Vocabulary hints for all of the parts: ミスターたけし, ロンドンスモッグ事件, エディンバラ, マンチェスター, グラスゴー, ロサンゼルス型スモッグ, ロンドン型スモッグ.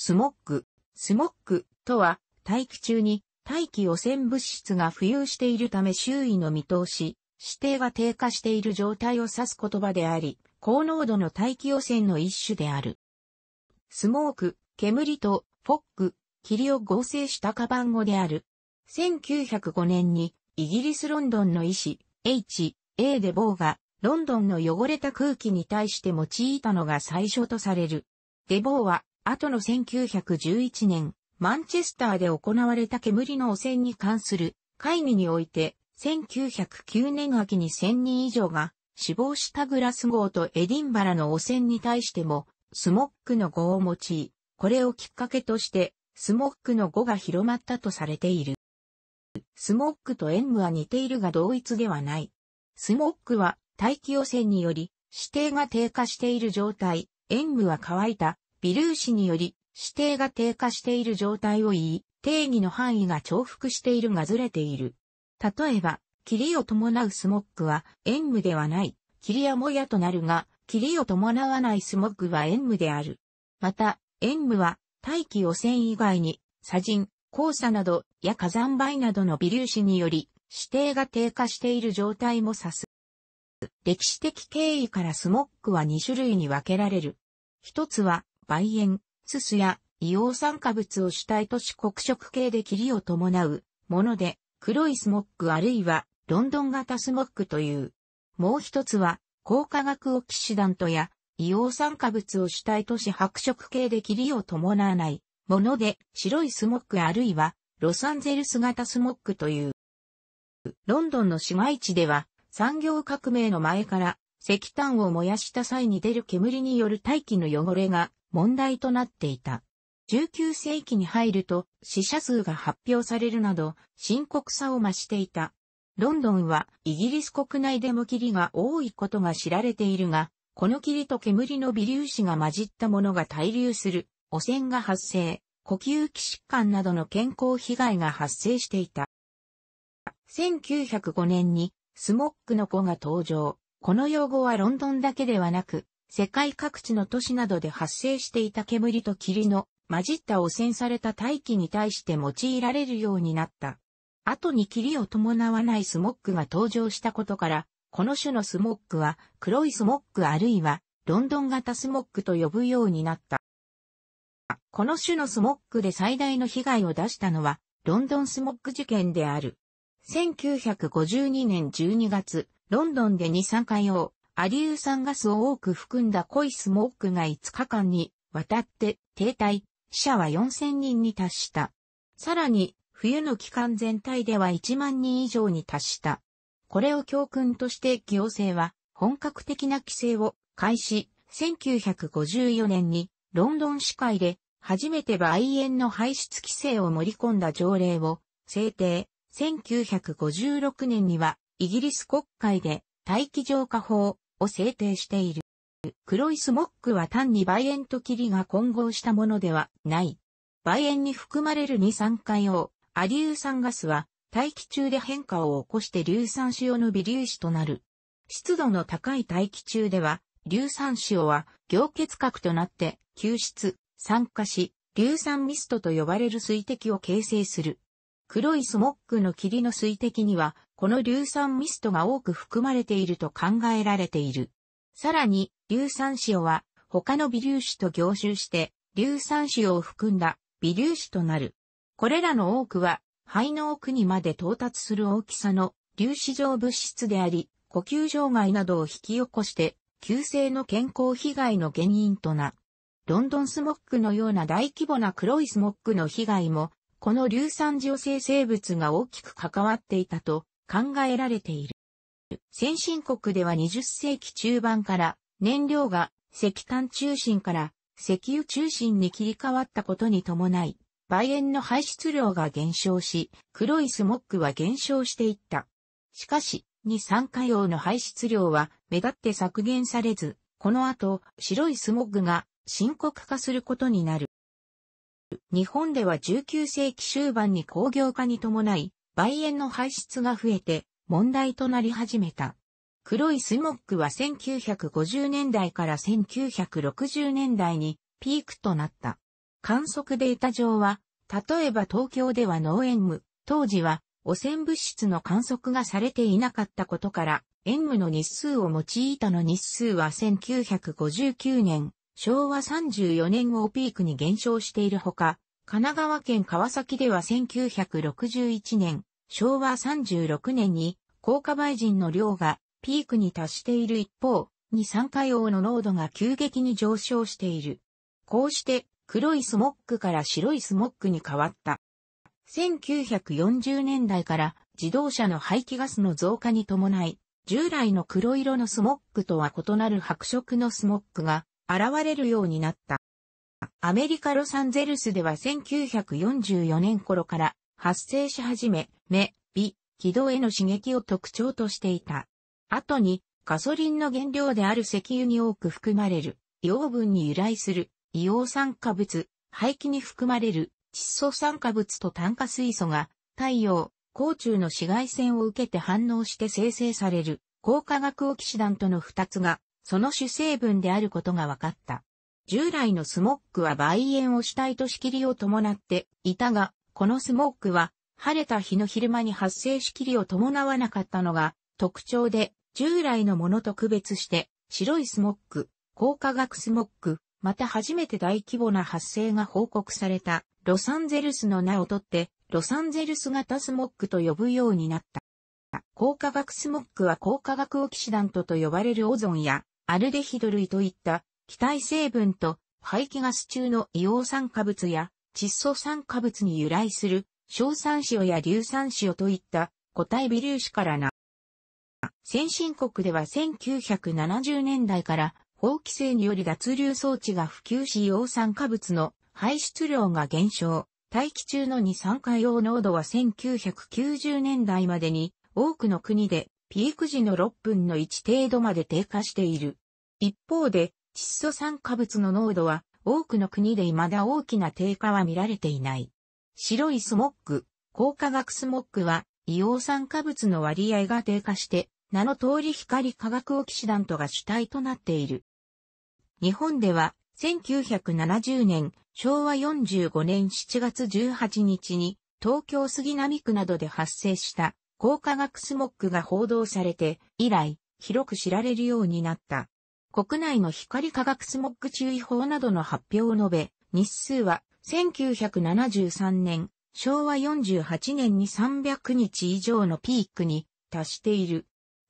スモッグ。スモッグとは、大気中に大気汚染物質が浮遊しているため周囲の見通し、視程が低下している状態を指す言葉であり、高濃度の大気汚染の一種である。スモーク、煙とフォッグ、霧を合成したカバン語である。1905年にイギリスロンドンの医師 H.A. デ・ボーがロンドンの汚れた空気に対して用いたのが最初とされる。デ・ボーは後の1911年マンチェスターで行われた煙の汚染に関する会議において1909年秋に1000人以上が死亡したグラスゴーとエディンバラの汚染に対してもスモッグの語を用い、これをきっかけとしてスモッグの語が広まったとされている。スモッグと煙霧は似ているが同一ではない。スモッグは大気汚染により視程が低下している状態、煙霧は乾いた微粒子により視程が低下している状態を言い、定義の範囲が重複しているがずれている。例えば、霧を伴うスモッグは煙霧ではない、霧やもやとなるが、霧を伴わないスモッグは煙霧である。また、煙霧は大気汚染以外に、砂塵、黄砂など、や火山灰などの微粒子により、視程が低下している状態も指す。歴史的経緯からスモッグは2種類に分けられる。一つは、媒煙、すすや硫黄酸化物を主体とし黒色系で霧を伴うもので、黒いスモッグあるいはロンドン型スモッグという。もう一つは、光化学オキシダントや硫黄酸化物を主体とし白色系で霧を伴わないもので、白いスモッグあるいはロサンゼルス型スモッグという。ロンドンの市街地では、産業革命の前から石炭を燃やした際に出る煙による大気の汚れが問題となっていた。19世紀に入ると死者数が発表されるなど深刻さを増していた。ロンドンはイギリス国内でも霧が多いことが知られているが、この霧と煙の微粒子が混じったものが滞留する汚染が発生、呼吸器疾患などの健康被害が発生していた。1905年にスモッグの語が登場。この用語はロンドンだけではなく、世界各地の都市などで発生していた煙と霧の混じった汚染された大気に対して用いられるようになった。後に霧を伴わないスモッグが登場したことから、この種のスモッグは黒いスモッグあるいはロンドン型スモッグと呼ぶようになった。この種のスモッグで最大の被害を出したのはロンドンスモッグ事件である。1952年12月、ロンドンで二酸化硫黄、亜硫酸ガスを多く含んだ濃いスモッグが5日間にわたって停滞。死者は4000人に達した。さらに、冬の期間全体では1万人以上に達した。これを教訓として行政は本格的な規制を開始、1954年にロンドン市会で初めて媒煙の排出規制を盛り込んだ条例を制定。1956年にはイギリス国会で大気浄化法を制定している。黒いスモッグは単に媒煙と霧が混合したものではない。媒煙に含まれる二酸化硫黄、亜硫酸ガスは大気中で変化を起こして硫酸塩の微粒子となる。湿度の高い大気中では、硫酸塩は凝結核となって吸湿、酸化し、硫酸ミストと呼ばれる水滴を形成する。黒いスモッグの霧の水滴には、この硫酸ミストが多く含まれていると考えられている。さらに、硫酸塩は他の微粒子と凝集して、硫酸塩を含んだ微粒子となる。これらの多くは、肺の奥にまで到達する大きさの粒子状物質であり、呼吸障害などを引き起こして、急性の健康被害の原因とな。ロンドンスモッグのような大規模な黒いスモッグの被害も、この硫酸塩生成物が大きく関わっていたと考えられている。先進国では20世紀中盤から燃料が石炭中心から石油中心に切り替わったことに伴い、媒煙の排出量が減少し、黒いスモッグは減少していった。しかし、二酸化硫黄の排出量は目立って削減されず、この後、白いスモッグが深刻化することになる。日本では19世紀終盤に工業化に伴い、媒煙の排出が増えて、問題となり始めた。黒いスモッグは1950年代から1960年代にピークとなった。観測データ上は、例えば東京では濃塩霧、当時は汚染物質の観測がされていなかったことから、塩霧の日数を用いたの日数は1959年、昭和34年をピークに減少しているほか、神奈川県川崎では1961年、昭和36年に塩化梅ジンの量がピークに達している一方、二酸化硫黄の濃度が急激に上昇している。こうして黒いスモッグから白いスモッグに変わった。1940年代から自動車の排気ガスの増加に伴い、従来の黒色のスモッグとは異なる白色のスモッグが現れるようになった。アメリカ・ロサンゼルスでは1944年頃から発生し始め、目、鼻、気道への刺激を特徴としていた。後にガソリンの原料である石油に多く含まれる硫黄分に由来する硫黄酸化物、排気に含まれる窒素酸化物と炭化水素が太陽、光柱の紫外線を受けて反応して生成される光化学オキシダントの2つがその主成分であることが分かった。従来のスモッグは梅塩を主体としきりを伴っていたが、このスモッグは晴れた日の昼間に発生しきりを伴わなかったのが特徴で、従来のものと区別して白いスモッグ、光化学スモッグ、また初めて大規模な発生が報告されたロサンゼルスの名を取ってロサンゼルス型スモッグと呼ぶようになった。光化学スモッグは光化学オキシダントと呼ばれるオゾンやアルデヒド類といった気体成分と排気ガス中の硫黄酸化物や窒素酸化物に由来する硝酸塩や硫酸塩といった固体微粒子からな。先進国では1970年代から法規制により脱硫装置が普及し硫黄酸化物の排出量が減少。大気中の二酸化硫黄濃度は1990年代までに多くの国でピーク時の6分の1程度まで低下している。一方で窒素酸化物の濃度は多くの国で未だ大きな低下は見られていない。白いスモッグ、光化学スモッグは硫黄酸化物の割合が低下して名の通り光化学オキシダントが主体となっている。日本では1970年昭和45年7月18日に東京杉並区などで発生した光化学スモッグが報道されて以来広く知られるようになった。国内の光化学スモッグ注意報などの発表を述べ、日数は1973年、昭和48年に300日以上のピークに達している。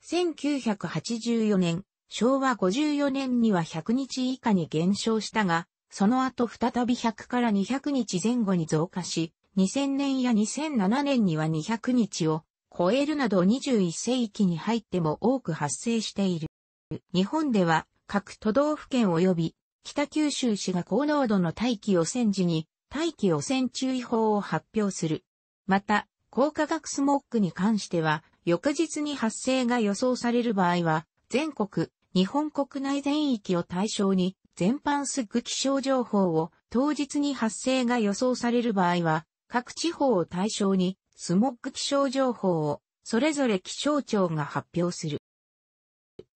1984年、昭和54年には100日以下に減少したが、その後再び100から200日前後に増加し、2000年や2007年には200日を超えるなど21世紀に入っても多く発生している。日本では、各都道府県及び北九州市が高濃度の大気汚染時に大気汚染注意報を発表する。また、光化学スモッグに関しては、翌日に発生が予想される場合は、全国、日本国内全域を対象に、全般すぐ気象情報を、当日に発生が予想される場合は、各地方を対象に、スモッグ気象情報を、それぞれ気象庁が発表する。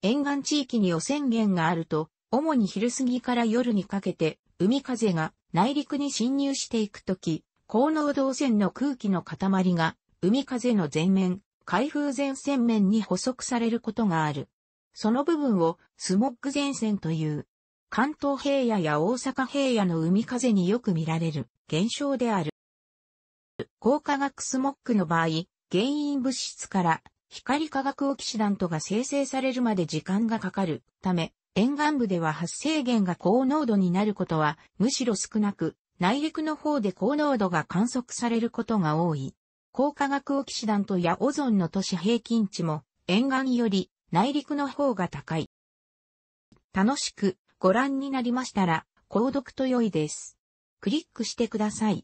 沿岸地域に汚染源があると、主に昼過ぎから夜にかけて、海風が内陸に侵入していくとき、高濃度汚染の空気の塊が、海風の前面、海風前線面に捕捉されることがある。その部分をスモッグ前線という、関東平野や大阪平野の海風によく見られる現象である。光化学スモッグの場合、原因物質から、光化学オキシダントが生成されるまで時間がかかるため、沿岸部では発生源が高濃度になることはむしろ少なく、内陸の方で高濃度が観測されることが多い。光化学オキシダントやオゾンの都市平均値も沿岸より内陸の方が高い。楽しくご覧になりましたら購読と良いです。クリックしてください。